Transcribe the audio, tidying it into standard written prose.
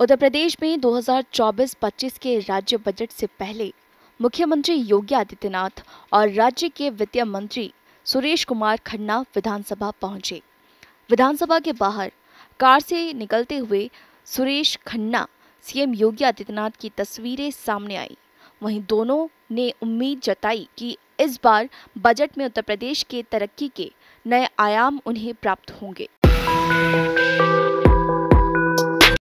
उत्तर प्रदेश में 2024-25 के राज्य बजट से पहले मुख्यमंत्री योगी आदित्यनाथ और राज्य के वित्त मंत्री सुरेश कुमार खन्ना विधानसभा पहुंचे। विधानसभा के बाहर कार से निकलते हुए सुरेश खन्ना सीएम योगी आदित्यनाथ की तस्वीरें सामने आई। वहीं दोनों ने उम्मीद जताई कि इस बार बजट में उत्तर प्रदेश के तरक्की के नए आयाम उन्हें प्राप्त होंगे।